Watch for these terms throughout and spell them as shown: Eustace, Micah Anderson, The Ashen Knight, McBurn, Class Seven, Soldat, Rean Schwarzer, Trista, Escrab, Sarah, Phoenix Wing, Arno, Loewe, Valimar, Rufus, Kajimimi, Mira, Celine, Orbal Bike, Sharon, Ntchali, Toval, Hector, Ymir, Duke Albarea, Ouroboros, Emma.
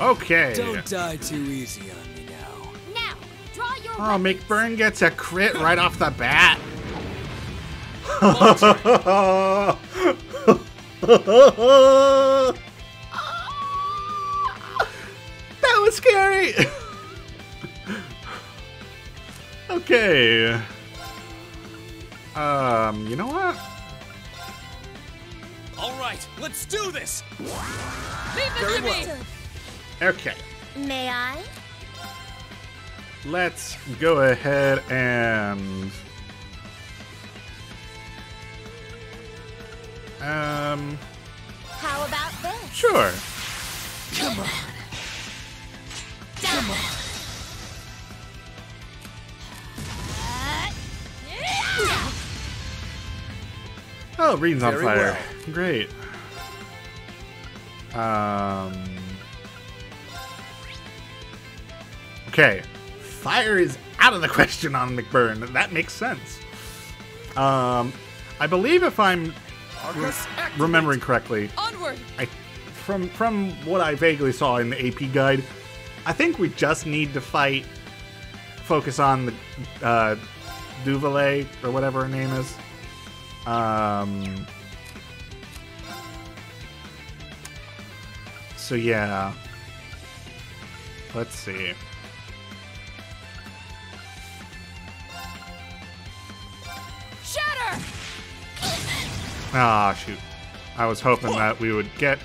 Okay. Don't die too easy on me now. Now, draw your weapons. McBurn gets a crit right off the bat. That was scary. Okay. You know what? All right, let's do this. Leave it to me. Okay. May I? Let's go ahead and how about this? Sure. Come on. Come on. Oh, Rean's on fire. Well. Great. Okay. Fire is out of the question on McBurn. That makes sense. I believe if I'm remembering correctly, onward. From what I vaguely saw in the AP guide, I think we just need to focus on the Duvalet or whatever her name is. So yeah, let's see. Shatter! Ah, oh, shoot. I was hoping that we would get.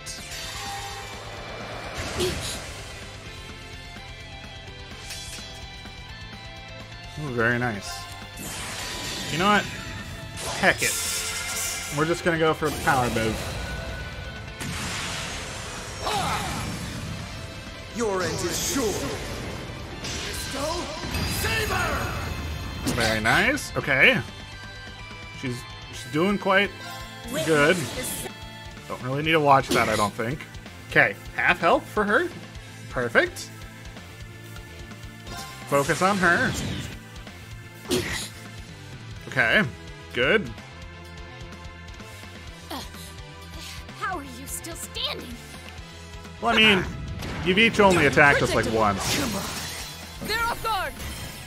Oh, very nice. You know what? Heck it. We're just gonna go for a power move. Your end is sure. Crystal Saber! Very nice. Okay. She's doing quite good. Don't really need to watch that, I don't think. Okay, half health for her. Perfect. Let's focus on her. Okay. Good. How are you still standing? Well, I mean, you've each only attacked us like once. They're a third.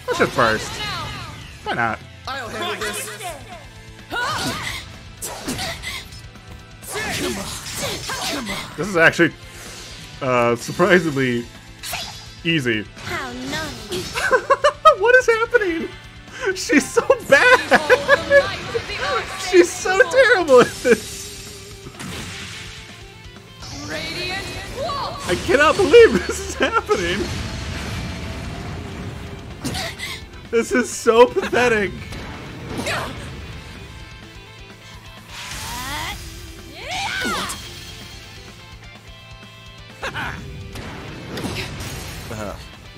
Let's just burst. Why not? I'll handle this. Come on. This is actually surprisingly easy. How nice. What is happening? She's so bad. She's so terrible at this. I cannot believe this is happening. This is so pathetic.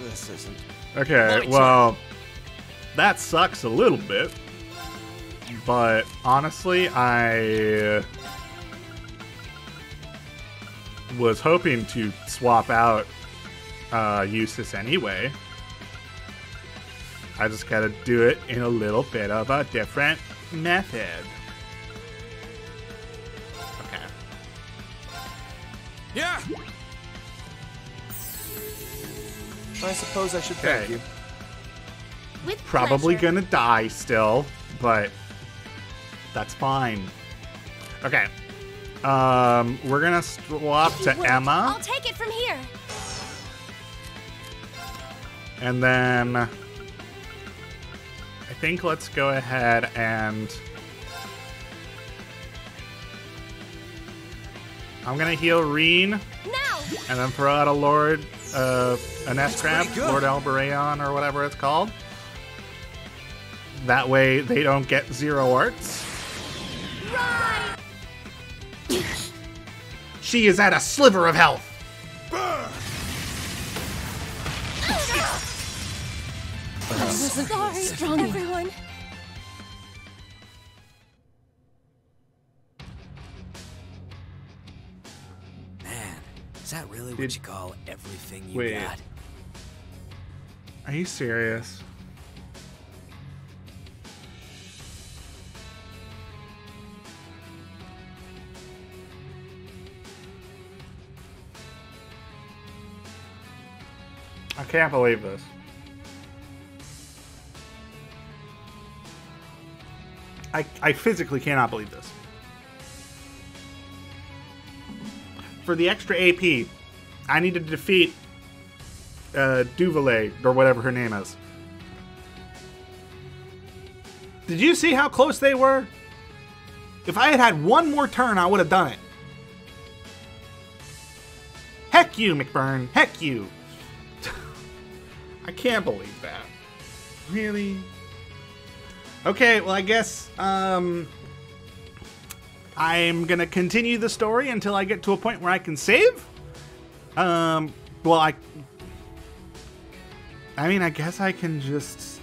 This isn't. Okay, well. That sucks a little bit, but honestly, I was hoping to swap out Eustace anyway. I just gotta do it in a little bit of a different method. Okay. Yeah. I suppose I should thank you. Probably gonna die still, but that's fine. Okay, we're gonna swap to Emma. I'll take it from here. And then I think let's go ahead and I'm gonna heal Rean, and then throw out a Lord, an Escrab, Lord Elberaion or whatever it's called. That way they don't get zero arts. Run! She is at a sliver of health. Burn! I'm sorry, everyone. Man, is that really what you call everything you got? Are you serious? I can't believe this. I physically cannot believe this. For the extra AP, I need to defeat Duvalet, or whatever her name is. Did you see how close they were? If I had had one more turn, I would have done it. Heck you, McBurn. Heck you. I can't believe that. Really? Okay, well, I guess I'm going to continue the story until I get to a point where I can save. Well, I mean, I guess I can just...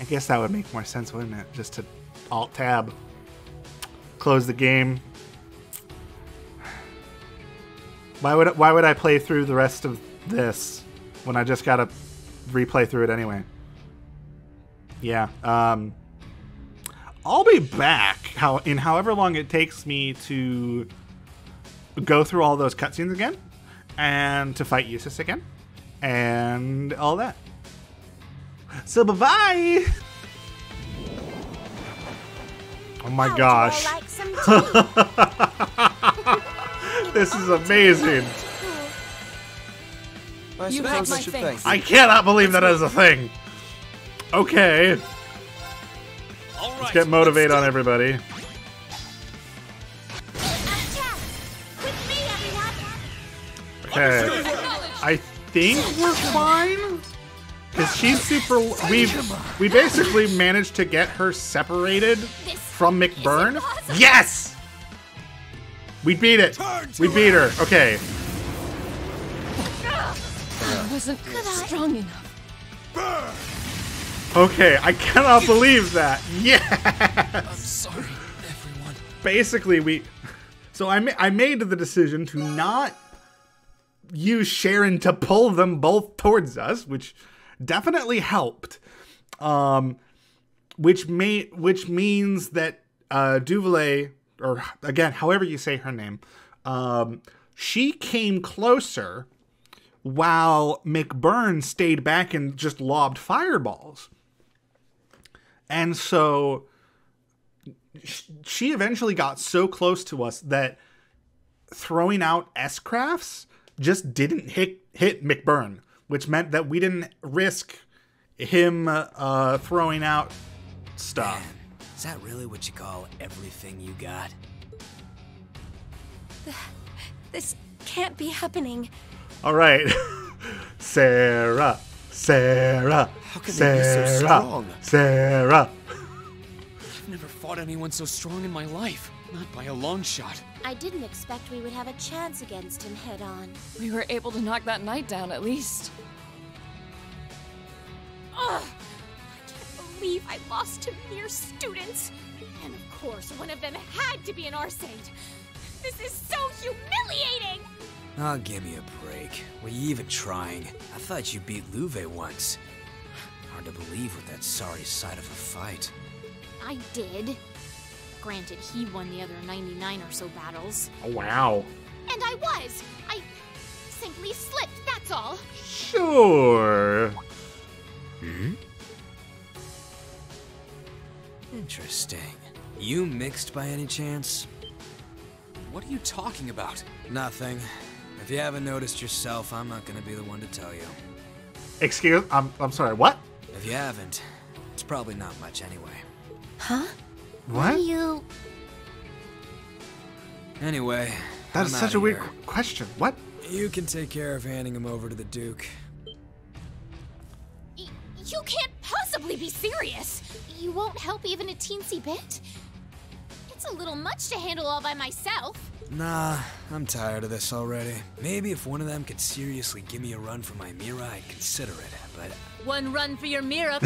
I guess that would make more sense, wouldn't it? Just to Alt-Tab. Close the game. Why would I play through the rest of this when I just gotta replay through it anyway? Yeah. I'll be back in however long it takes me to go through all those cutscenes again and to fight Eustace again and all that. So bye-bye! Oh my gosh. This is amazing. You hurt my face. I cannot believe that is a thing. Okay. Let's get motivate on everybody. Okay. I think we're fine. Cause she's super. We basically managed to get her separated from McBurn. Yes. We beat it. We beat her. Okay. I wasn't strong enough. Okay, I cannot believe that. Yes! I'm sorry, everyone. Basically, I made the decision to not use Sharon to pull them both towards us, which definitely helped. Which means that Duvalet, or again, however you say her name, she came closer while McBurn stayed back and just lobbed fireballs. And so she eventually got so close to us that throwing out S-crafts just didn't hit McBurn, which meant that we didn't risk him throwing out stuff. Man, is that really what you call everything you got? This can't be happening. All right. Sarah. Sarah. How can they be so strong? Sarah. I've never fought anyone so strong in my life. Not by a long shot. I didn't expect we would have a chance against him head on. We were able to knock that knight down at least. Ugh! I can't believe I lost to mere students. And of course, one of them had to be an Arsaint. This is so humiliating! Oh, give me a break. Were you even trying? I thought you beat Loewe once. Hard to believe with that sorry side of a fight. I did. Granted, he won the other 99 or so battles. Oh, wow. And I was. I simply slipped, that's all. Sure. Hmm? Interesting. You mixed by any chance? What are you talking about? Nothing. If you haven't noticed yourself, I'm not going to be the one to tell you. Excuse? I'm sorry, what? If you haven't, it's probably not much anyway. Huh? What? You... Anyway, that's such a weird question. What? You can take care of handing him over to the Duke. You can't possibly be serious. You won't help even a teensy bit? It's a little much to handle all by myself. Nah, I'm tired of this already. Maybe if one of them could seriously give me a run for my Mira, I'd consider it, but... One run for your Mira,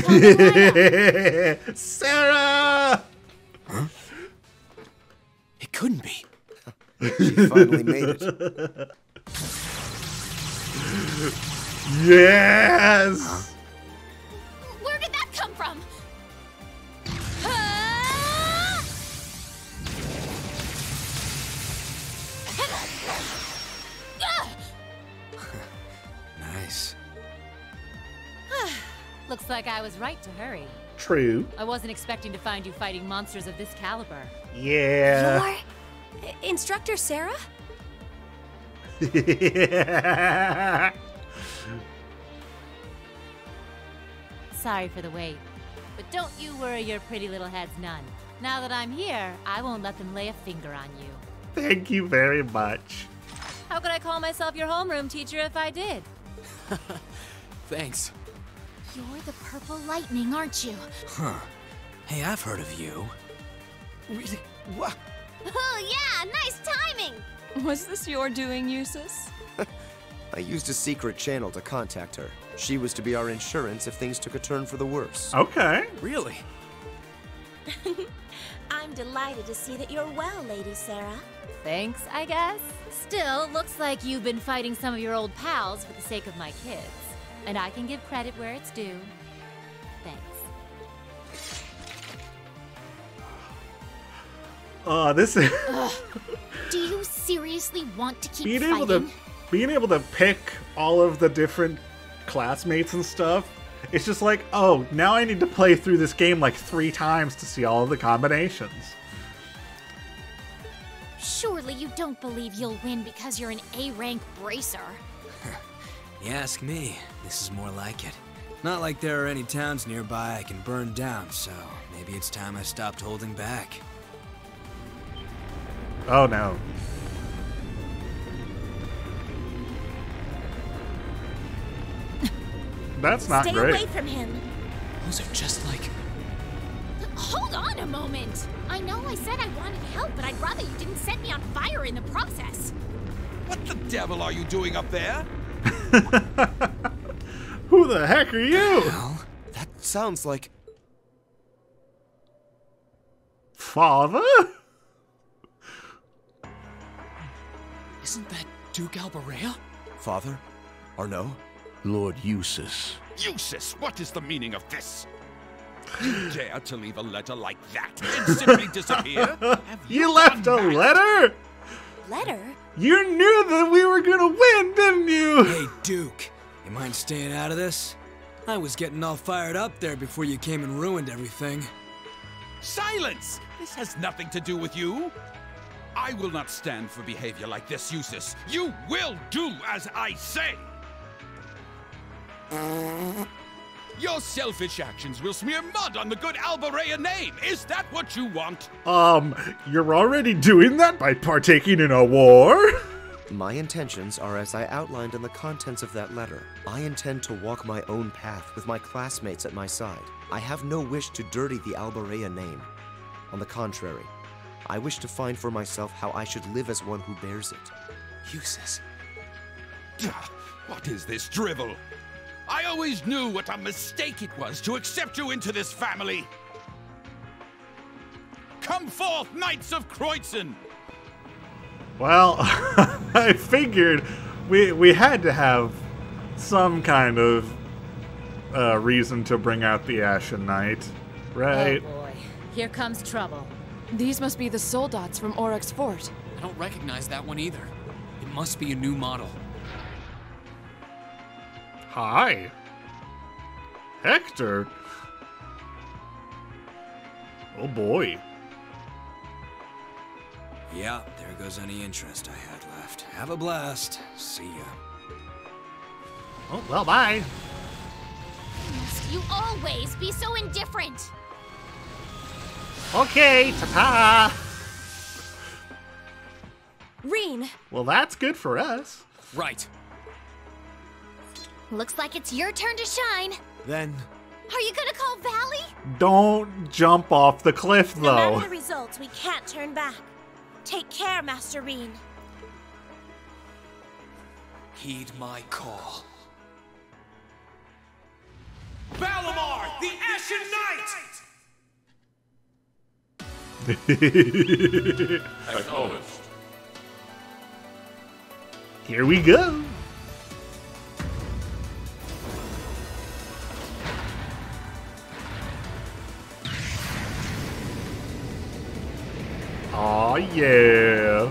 Sarah! Huh? It couldn't be. She finally made it. Yes! Huh? Where did that come from? Looks like I was right to hurry. True. I wasn't expecting to find you fighting monsters of this caliber. Yeah. Your instructor, Sarah? Sorry for the wait. But don't you worry your pretty little heads none. Now that I'm here, I won't let them lay a finger on you. Thank you very much. How could I call myself your homeroom teacher if I did? Thanks. You're the Purple Lightning, aren't you? Huh. Hey, I've heard of you. Really? What? Oh, yeah! Nice timing! Was this your doing, Eustace? I used a secret channel to contact her. She was to be our insurance if things took a turn for the worse. Okay. Really? I'm delighted to see that you're well, Lady Sarah. Thanks, I guess. Still, looks like you've been fighting some of your old pals for the sake of my kids. And I can give credit where it's due. Thanks. This is... Do you seriously want to keep fighting? Being able to pick all of the different classmates and stuff, it's just like, oh, now I need to play through this game like 3 times to see all of the combinations. Surely you don't believe you'll win because you're an A-rank bracer. You ask me, this is more like it. Not like there are any towns nearby I can burn down, so maybe it's time I stopped holding back. Oh no. That's not great. Stay away from him. Those are just like... Hold on a moment. I know I said I wanted help, but I'd rather you didn't set me on fire in the process. What the devil are you doing up there? Who the heck are you? Well, that sounds like... Father? Isn't that Duke Albarea? Father? Or no? Lord Eustace. Eustace, what is the meaning of this? You dare to leave a letter like that and simply disappear? You left a letter? Letter? You knew that we were gonna win, didn't you? Hey, Duke, you mind staying out of this? I was getting all fired up there before you came and ruined everything. Silence! This has nothing to do with you. I will not stand for behavior like this, Eustace. You will do as I say. Your selfish actions will smear mud on the good Albarea name. Is that what you want? You're already doing that by partaking in a war? My intentions are as I outlined in the contents of that letter. I intend to walk my own path with my classmates at my side. I have no wish to dirty the Albarea name. On the contrary, I wish to find for myself how I should live as one who bears it. Eustace. What is this drivel? I always knew what a mistake it was to accept you into this family. Come forth, Knights of Kreuzen! Well, I figured we had to have some kind of reason to bring out the Ashen Knight, right? Oh boy, here comes trouble. These must be the Soldats from Oryx Fort. I don't recognize that one either. It must be a new model. Hi. Hector? Oh boy. Yeah, there goes any interest I had left. Have a blast. See ya. Oh, well, bye. Must you always be so indifferent? Okay, ta-ta. Rean. Well, that's good for us. Right. Looks like it's your turn to shine. Then... Are you gonna call Valley? Don't jump off the cliff, though. No matter the results, we can't turn back. Take care, Master Rean. Heed my call. Valimar, the Ashen Knight! Acknowledged. Here we go. Aw, yeah.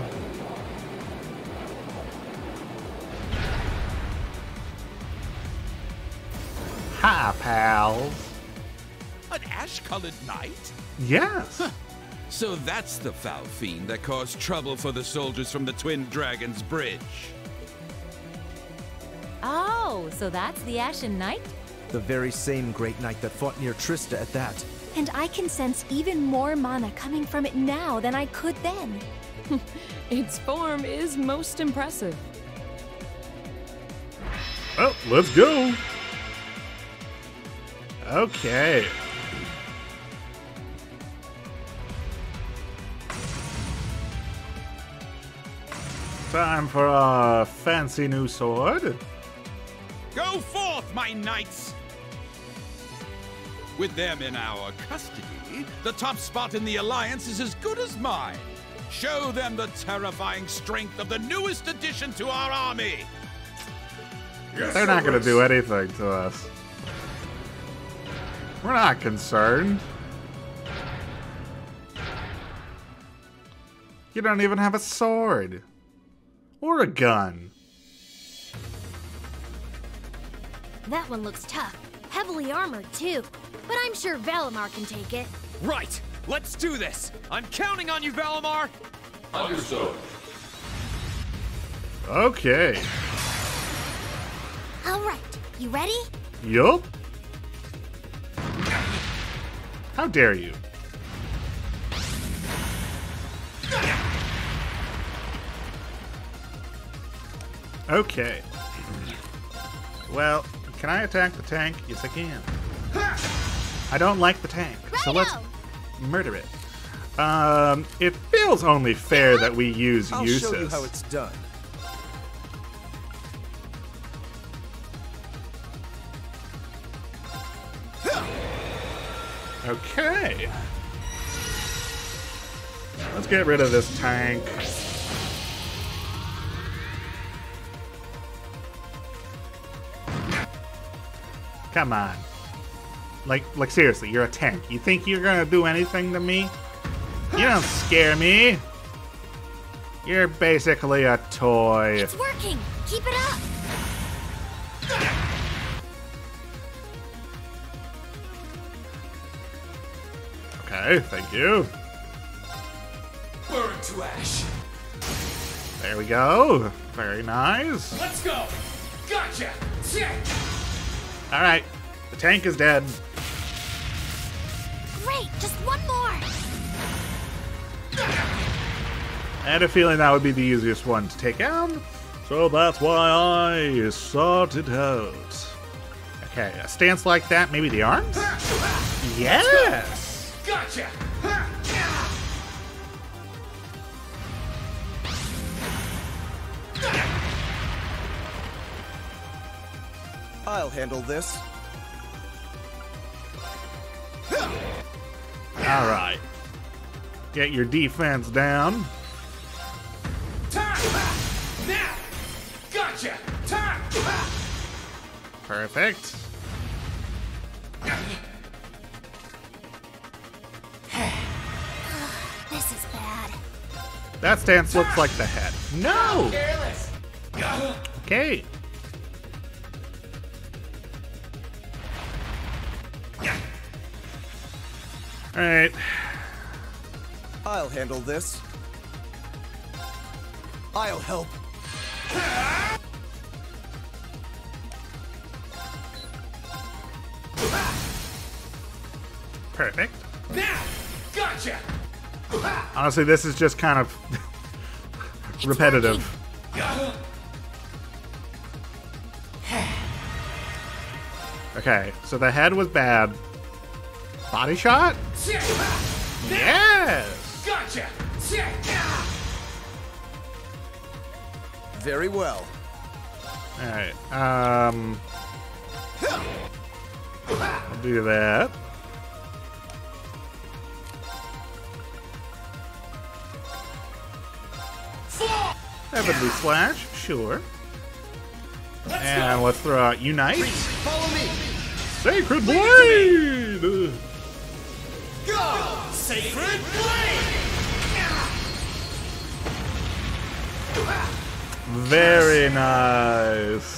Ha! Hi, pals. An ash-colored knight? Yes. Huh. So that's the foul fiend that caused trouble for the soldiers from the Twin Dragons Bridge. Oh, so that's the Ashen Knight? The very same great knight that fought near Trista at that. And I can sense even more mana coming from it now than I could then. Its form is most impressive. Well, let's go. Okay. Time for our fancy new sword. Go forth, my knights! With them in our custody, the top spot in the Alliance is as good as mine. Show them the terrifying strength of the newest addition to our army! Yes, they're not going to do anything to us. We're not concerned. You don't even have a sword. Or a gun. That one looks tough. Heavily armored, too. But I'm sure Valimar can take it. Right! Let's do this! I'm counting on you, Valimar! Understood. Okay. Alright, you ready? Yup. How dare you? Okay. Well, can I attack the tank? Yes, I can. I don't like the tank, so let's murder it. It feels only fair that we use Eustace. I'll show you how it's done. Okay. Let's get rid of this tank. Come on. Like seriously, you're a tank. You think you're gonna do anything to me? You don't scare me. You're basically a toy. It's working. Keep it up. Okay, thank you. Burn to ash. There we go. Very nice. Let's go. Gotcha. All right, the tank is dead. Great, just one more. I had a feeling that would be the easiest one to take down, so that's why I started out. Okay, a stance like that, maybe the arms? Yes! Gotcha! I'll handle this. All right. Get your defense down. Now. Gotcha. Perfect. This is bad. That stance looks like the head. No. Okay. All right. I'll handle this. I'll help. Perfect. Now, gotcha. Honestly, this is just kind of repetitive. Okay, so the head was bad. Body shot? Yes! Gotcha! Very well. Alright, I'll do that. Heavenly Slash, sure. And let's throw out Unite. Follow me! Sacred Blade! Go! Sacred Blade! Very nice.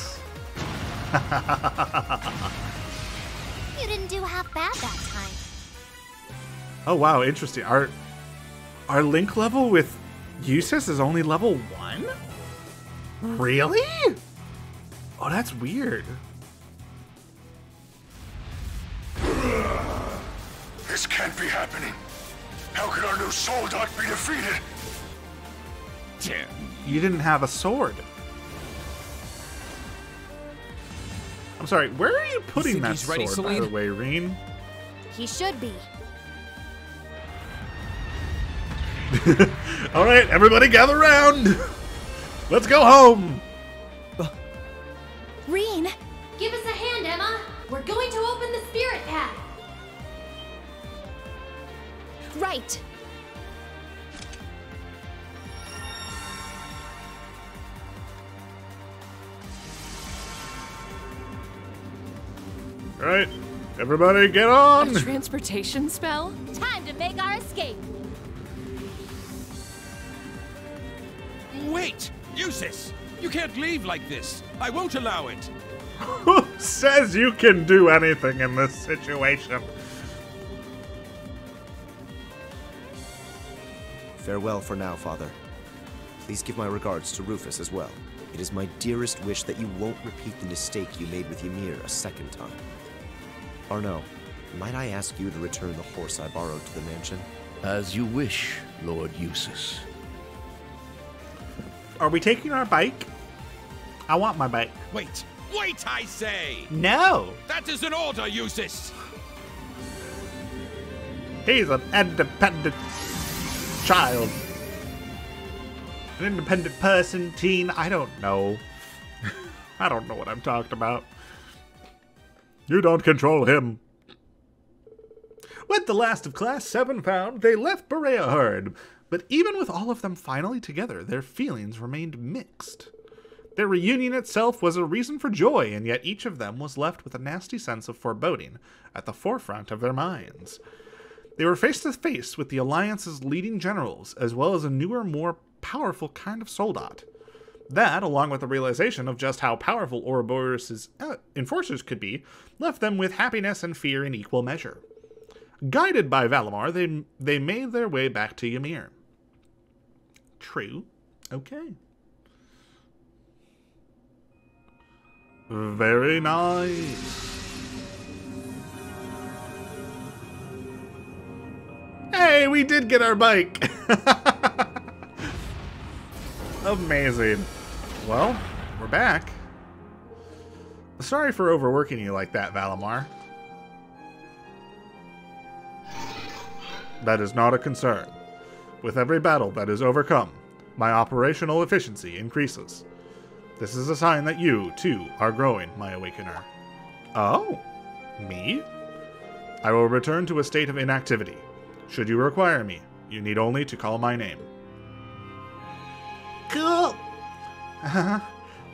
You didn't do half bad that time. Oh wow, interesting. Our link level with Eustace is only level 1? Really? Oh, that's weird. This can't be happening. How could our new soldat be defeated? Damn, you didn't have a sword. I'm sorry, where are you putting that sword, by the way, Rean? He should be. All right, everybody gather round. Let's go home. Rean, give us a hand, Emma. We're going to open the spirit path. Right. All right, everybody get on. A transportation spell? Time to make our escape. Wait! Eustace! You can't leave like this! I won't allow it! Who says you can do anything in this situation? Farewell for now, Father. Please give my regards to Rufus as well. It is my dearest wish that you won't repeat the mistake you made with Ymir a second time. Arno, might I ask you to return the horse I borrowed to the mansion? As you wish, Lord Eustace. Are we taking our bike? I want my bike. Wait. Wait, I say! No! That is an order, Eustace! He's an independent child. An independent person, teen. I don't know. I don't know what I'm talking about. You don't control him. With the last of Class 7 found, they left Bareahard. But even with all of them finally together, their feelings remained mixed. Their reunion itself was a reason for joy, and yet each of them was left with a nasty sense of foreboding at the forefront of their minds. They were face to face with the Alliance's leading generals, as well as a newer, more powerful kind of soldat. That, along with the realization of just how powerful Ouroboros' enforcers could be, left them with happiness and fear in equal measure. Guided by Valimar, they made their way back to Ymir. True. Okay. Very nice. Hey, we did get our bike. Amazing. Well, we're back. Sorry for overworking you like that, Valimar. That is not a concern. With every battle that is overcome, my operational efficiency increases. This is a sign that you, too, are growing, my awakener. Oh, me? I will return to a state of inactivity. Should you require me, you need only to call my name. Cool.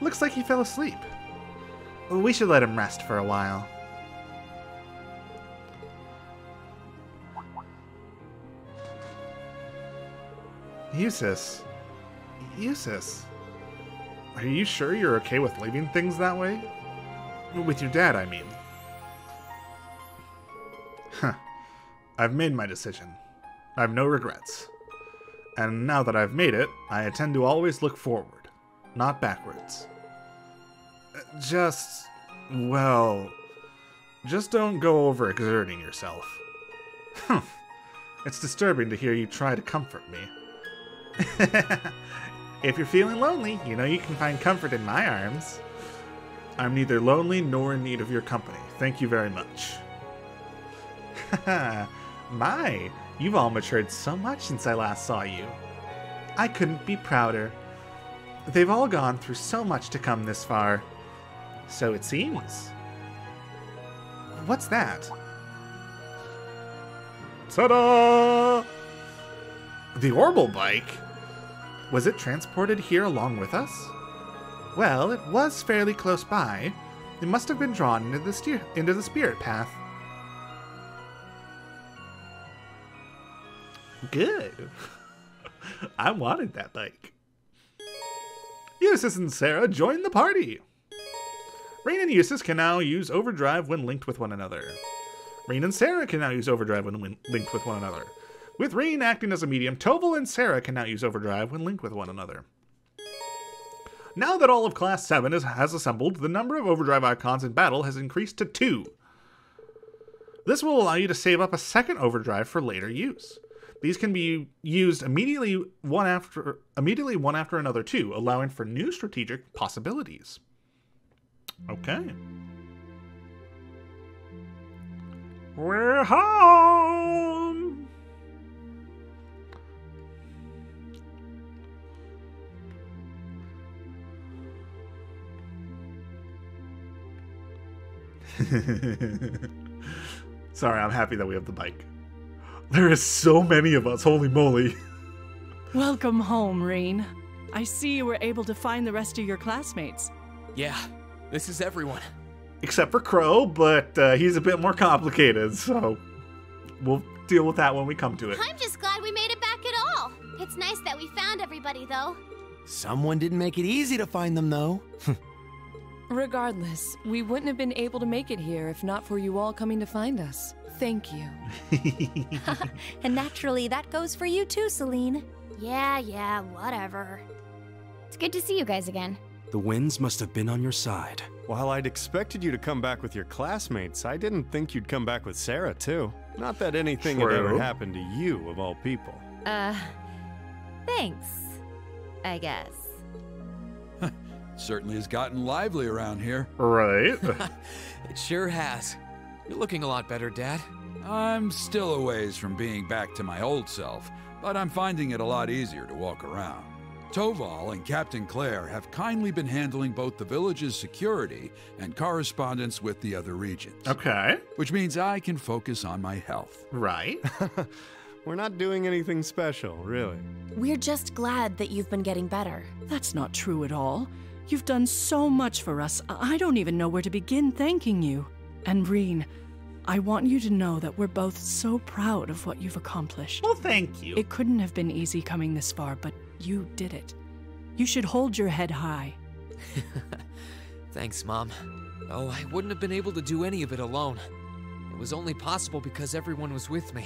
Looks like he fell asleep. We should let him rest for a while. Eustace. Eustace. Are you sure you're okay with leaving things that way? With your dad, I mean. Huh. I've made my decision. I've no regrets. And now that I've made it, I intend to always look forward, not backwards. Just, well, just don't go overexerting yourself. Huh. It's disturbing to hear you try to comfort me. If you're feeling lonely, you know you can find comfort in my arms. I'm neither lonely nor in need of your company. Thank you very much. My, you've all matured so much since I last saw you. I couldn't be prouder. They've all gone through so much to come this far. So it seems. What's that? Ta-da! The Orbal Bike? Was it transported here along with us? Well, it was fairly close by. It must have been drawn into the spirit path. Good. I wanted that bike. Eustace and Sarah joined the party. Rean and Eustace can now use overdrive when linked with one another. Rean and Sarah can now use overdrive when linked with one another. With Rean acting as a medium, Toval and Sarah can now use overdrive when linked with one another. Now that all of Class 7 has assembled, the number of overdrive icons in battle has increased to 2. This will allow you to save up a second overdrive for later use. These can be used immediately one after another too, allowing for new strategic possibilities. Okay. We're home! Sorry, I'm happy that we have the bike. There is so many of us, holy moly. Welcome home, Rean. I see you were able to find the rest of your classmates. Yeah, this is everyone. Except for Crow, but he's a bit more complicated, so we'll deal with that when we come to it. I'm just glad we made it back at all. It's nice that we found everybody, though. Someone didn't make it easy to find them, though. Regardless, we wouldn't have been able to make it here if not for you all coming to find us. Thank you. And naturally, that goes for you too, Celine. Yeah, whatever. It's good to see you guys again. The winds must have been on your side. While I'd expected you to come back with your classmates, I didn't think you'd come back with Sarah, too. Not that anything had ever happened to you, of all people. Thanks, I guess. Certainly has gotten lively around here. Right. It sure has. You're looking a lot better, Dad. I'm still a ways from being back to my old self, but I'm finding it a lot easier to walk around. Toval and Captain Claire have kindly been handling both the village's security and correspondence with the other regions. Okay. Which means I can focus on my health. Right. We're not doing anything special, really. We're just glad that you've been getting better. That's not true at all. You've done so much for us, I don't even know where to begin thanking you. And Rean, I want you to know that we're both so proud of what you've accomplished. Well, thank you. It couldn't have been easy coming this far, but you did it. You should hold your head high. Thanks, Mom. Oh, I wouldn't have been able to do any of it alone. It was only possible because everyone was with me.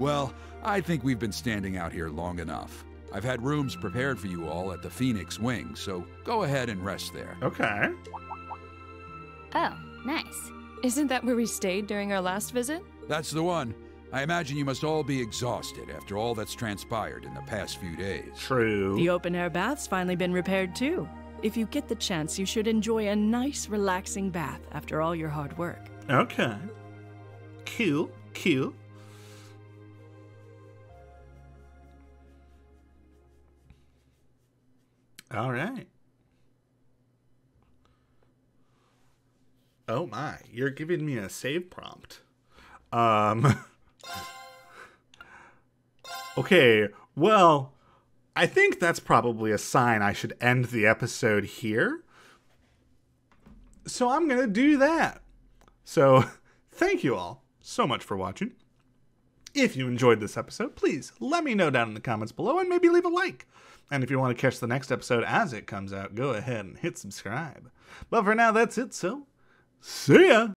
Well, I think we've been standing out here long enough. I've had rooms prepared for you all at the Phoenix Wing, so go ahead and rest there. Okay. Oh, nice. Isn't that where we stayed during our last visit? That's the one. I imagine you must all be exhausted after all that's transpired in the past few days. True. The open-air bath's finally been repaired, too. If you get the chance, you should enjoy a nice, relaxing bath after all your hard work. Okay. Cool. All right. Oh my, you're giving me a save prompt. Okay, well, I think that's probably a sign I should end the episode here. So I'm going to do that. So thank you all so much for watching. If you enjoyed this episode, please let me know down in the comments below and maybe leave a like. And if you want to catch the next episode as it comes out, go ahead and hit subscribe. But for now, that's it, so see ya!